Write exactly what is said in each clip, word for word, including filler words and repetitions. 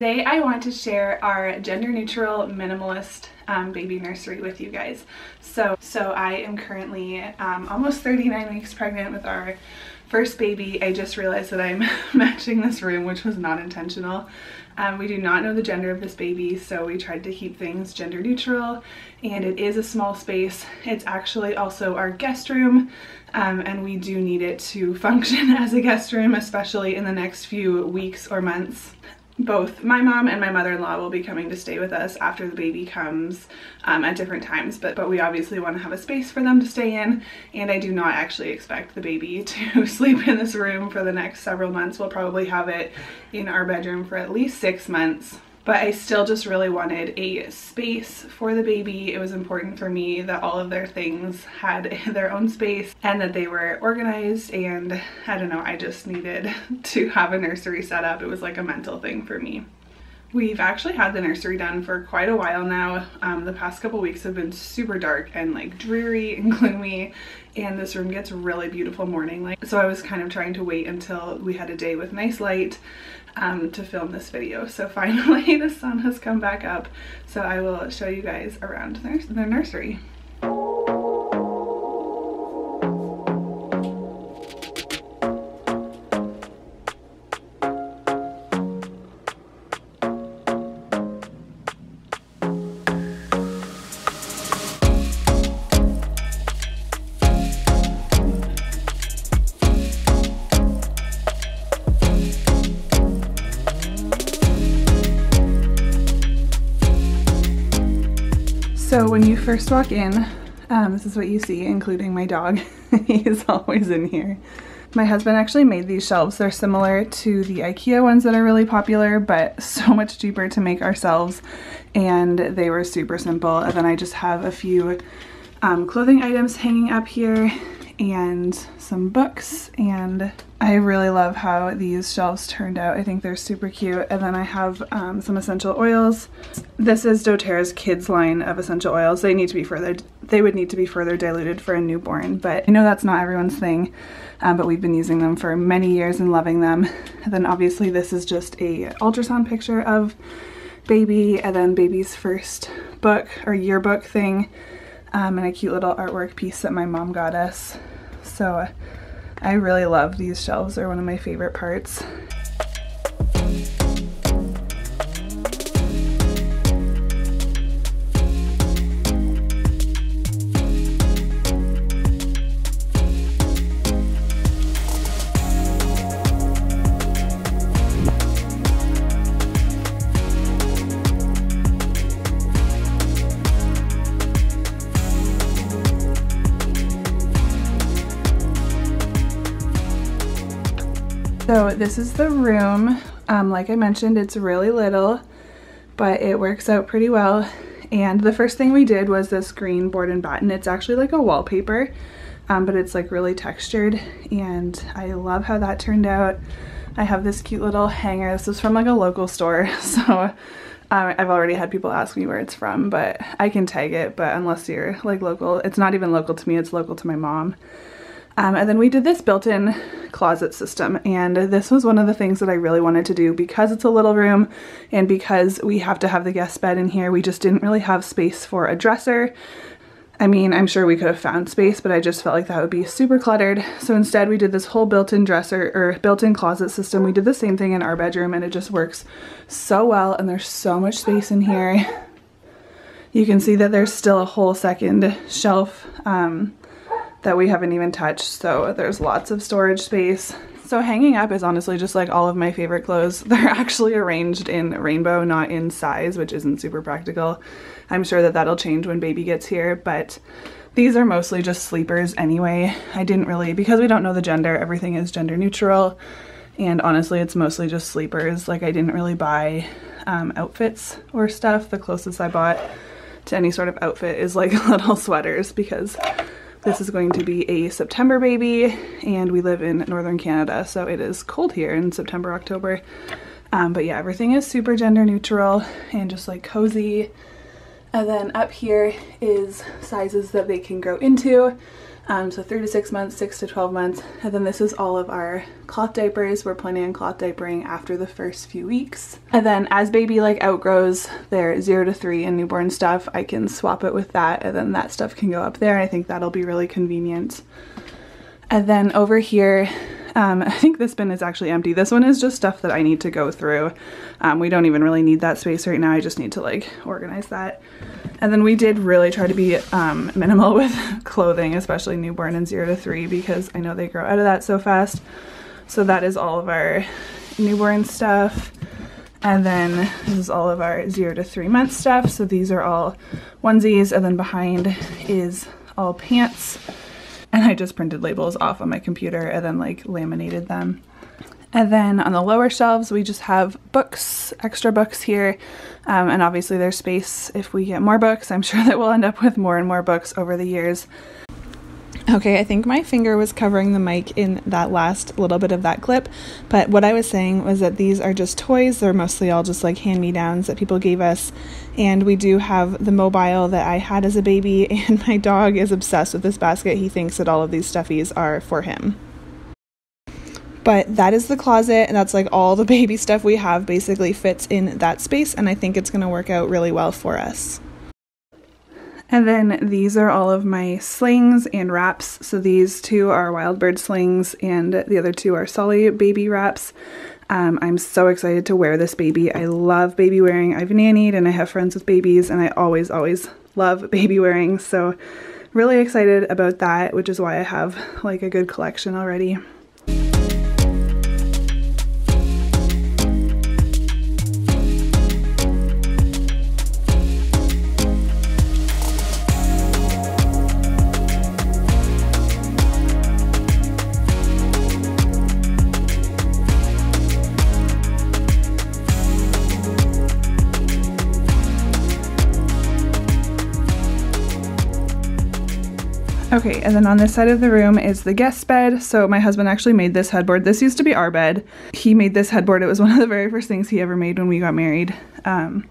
Today I want to share our gender-neutral minimalist um, baby nursery with you guys. So, so I am currently um, almost thirty-nine weeks pregnant with our first baby. I just realized that I'm matching this room, which was not intentional. Um, we do not know the gender of this baby, so we tried to keep things gender neutral, and it is a small space. It's actually also our guest room, um, and we do need it to function as a guest room, especially in the next few weeks or months. Both my mom and my mother-in-law will be coming to stay with us after the baby comes um, at different times, but, but we obviously want to have a space for them to stay in, and I do not actually expect the baby to sleep in this room for the next several months. We'll probably have it in our bedroom for at least six months. But I still just really wanted a space for the baby. It was important for me that all of their things had their own space and that they were organized, and I don't know, I just needed to have a nursery set up. It was like a mental thing for me. We've actually had the nursery done for quite a while now. Um, the past couple weeks have been super dark and like dreary and gloomy, and this room gets really beautiful morning light. So I was kind of trying to wait until we had a day with nice light um, to film this video. So finally the sun has come back up, so I will show you guys around the, the nursery. So when you first walk in, um, this is what you see, including my dog. He's always in here. My husband actually made these shelves. They're similar to the IKEA ones that are really popular, but so much cheaper to make ourselves, and they were super simple. And then I just have a few um, clothing items hanging up here and some books, and I really love how these shelves turned out. I think they're super cute. And then I have um, some essential oils. This is doTERRA's kids line of essential oils. They need to be further, they would need to be further diluted for a newborn, but I know that's not everyone's thing, um, but we've been using them for many years and loving them. And then obviously this is just a ultrasound picture of baby, and then baby's first book or yearbook thing. Um, and a cute little artwork piece that my mom got us. So I really love these shelves. They're one of my favorite parts. So this is the room. Um, like I mentioned, it's really little, but it works out pretty well. And the first thing we did was this green board and batten. It's actually like a wallpaper, um, but it's like really textured, and I love how that turned out. I have this cute little hanger. This is from like a local store, so um, I've already had people ask me where it's from, but I can tag it, but unless you're like local, it's not even local to me, it's local to my mom. Um, and then we did this built-in closet system, and this was one of the things that I really wanted to do because it's a little room and because we have to have the guest bed in here. We just didn't really have space for a dresser. I mean, I'm sure we could have found space, but I just felt like that would be super cluttered. So instead we did this whole built-in dresser or built-in closet system. We did the same thing in our bedroom, and it just works so well, and there's so much space in here. You can see that there's still a whole second shelf um, that we haven't even touched, so there's lots of storage space. So hanging up is honestly just like all of my favorite clothes. They're actually arranged in rainbow, not in size, which isn't super practical. I'm sure that that'll change when baby gets here, but these are mostly just sleepers anyway. I didn't really, because we don't know the gender, everything is gender neutral, and honestly it's mostly just sleepers. Like I didn't really buy um, outfits or stuff. The closest I bought to any sort of outfit is like little sweaters, because this is going to be a September baby, and we live in northern Canada, so it is cold here in September, October. Um, but yeah, everything is super gender neutral and just like cozy. And then up here is sizes that they can grow into. Um, so three to six months, six to twelve months. And then this is all of our cloth diapers. We're planning on cloth diapering after the first few weeks. And then as baby like outgrows their zero to three and newborn stuff, I can swap it with that. And then that stuff can go up there. And I think that'll be really convenient. And then over here, um, I think this bin is actually empty. This one is just stuff that I need to go through. Um, we don't even really need that space right now. I just need to like organize that. And then we did really try to be um, minimal with clothing, especially newborn and zero to three, because I know they grow out of that so fast. So that is all of our newborn stuff. And then this is all of our zero to three month stuff. So these are all onesies, and then behind is all pants. And I just printed labels off on my computer and then like laminated them. And then on the lower shelves, we just have books, extra books here. Um, and obviously there's space if we get more books. I'm sure that we'll end up with more and more books over the years. Okay, I think my finger was covering the mic in that last little bit of that clip, but what I was saying was that these are just toys. They're mostly all just like hand-me-downs that people gave us, and we do have the mobile that I had as a baby, and my dog is obsessed with this basket. He thinks that all of these stuffies are for him. But that is the closet, and that's like all the baby stuff we have basically fits in that space, and I think it's going to work out really well for us. And then these are all of my slings and wraps. So these two are Wildbird slings and the other two are Solly baby wraps. Um, I'm so excited to wear this baby. I love baby wearing. I've nannied and I have friends with babies, and I always, always love baby wearing. So really excited about that, which is why I have like a good collection already. Okay, and then on this side of the room is the guest bed. So my husband actually made this headboard. This used to be our bed. He made this headboard. It was one of the very first things he ever made when we got married. Um,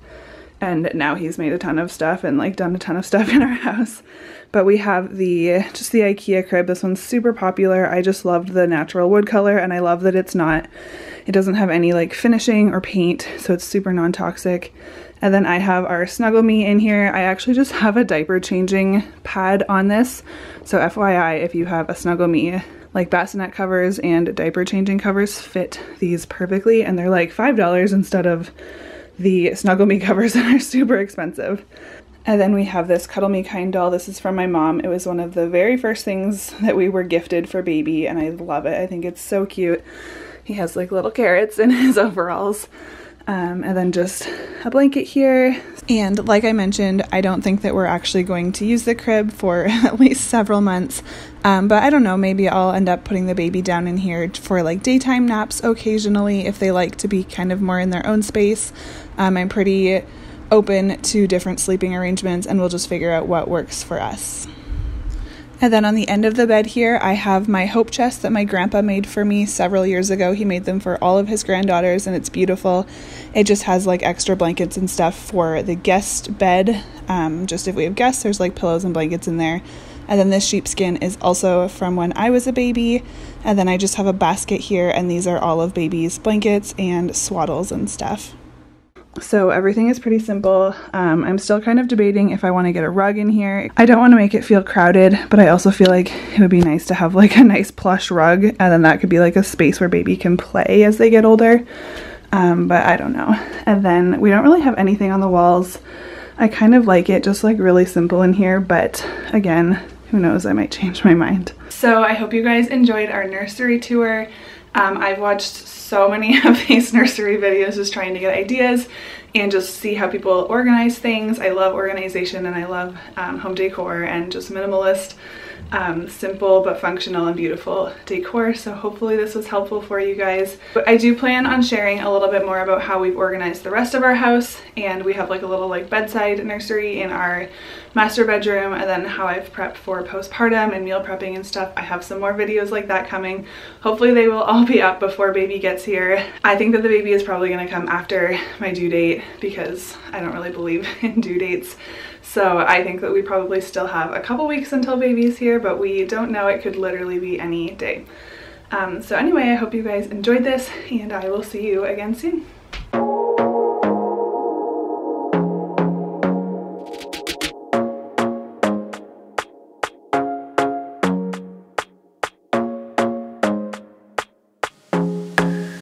and now he's made a ton of stuff and like done a ton of stuff in our house. But we have the, just the IKEA crib. This one's super popular. I just loved the natural wood color, and I love that it's not, it doesn't have any like finishing or paint, so it's super non-toxic. And then I have our Snuggle Me in here. I actually just have a diaper changing pad on this. So F Y I, if you have a Snuggle Me, like bassinet covers and diaper changing covers fit these perfectly, and they're like five dollars instead of the Snuggle Me covers that are super expensive. And then we have this Cuddle Me Kind doll. This is from my mom. It was one of the very first things that we were gifted for baby, and I love it. I think it's so cute. He has like little carrots in his overalls. Um, and then just a blanket here. And like I mentioned, I don't think that we're actually going to use the crib for at least several months. Um, but I don't know, maybe I'll end up putting the baby down in here for like daytime naps occasionally if they like to be kind of more in their own space. Um, I'm pretty open to different sleeping arrangements, and we'll just figure out what works for us. And then on the end of the bed here, I have my hope chest that my grandpa made for me several years ago. He made them for all of his granddaughters, and it's beautiful. It just has like extra blankets and stuff for the guest bed. Um, just if we have guests, there's like pillows and blankets in there. And then this sheepskin is also from when I was a baby. And then I just have a basket here, and these are all of baby's blankets and swaddles and stuff. So everything is pretty simple. Um, I'm still kind of debating if I want to get a rug in here. I don't want to make it feel crowded, but I also feel like it would be nice to have like a nice plush rug, and then that could be like a space where baby can play as they get older. Um, but I don't know. And then we don't really have anything on the walls. I kind of like it just like really simple in here, but again, who knows? I might change my mind. So I hope you guys enjoyed our nursery tour. Um, I've watched so many of these nursery videos just trying to get ideas and just see how people organize things. I love organization, and I love um, home decor and just minimalist, um, simple but functional and beautiful decor. So hopefully this was helpful for you guys. But I do plan on sharing a little bit more about how we've organized the rest of our house, and we have like a little like bedside nursery in our master bedroom, and then how I've prepped for postpartum and meal prepping and stuff. I have some more videos like that coming. Hopefully they will all be up before baby gets here. I think that the baby is probably going to come after my due date because I don't really believe in due dates. So I think that we probably still have a couple weeks until baby's here. here, but we don't know. It could literally be any day. Um, so anyway, I hope you guys enjoyed this, and I will see you again soon.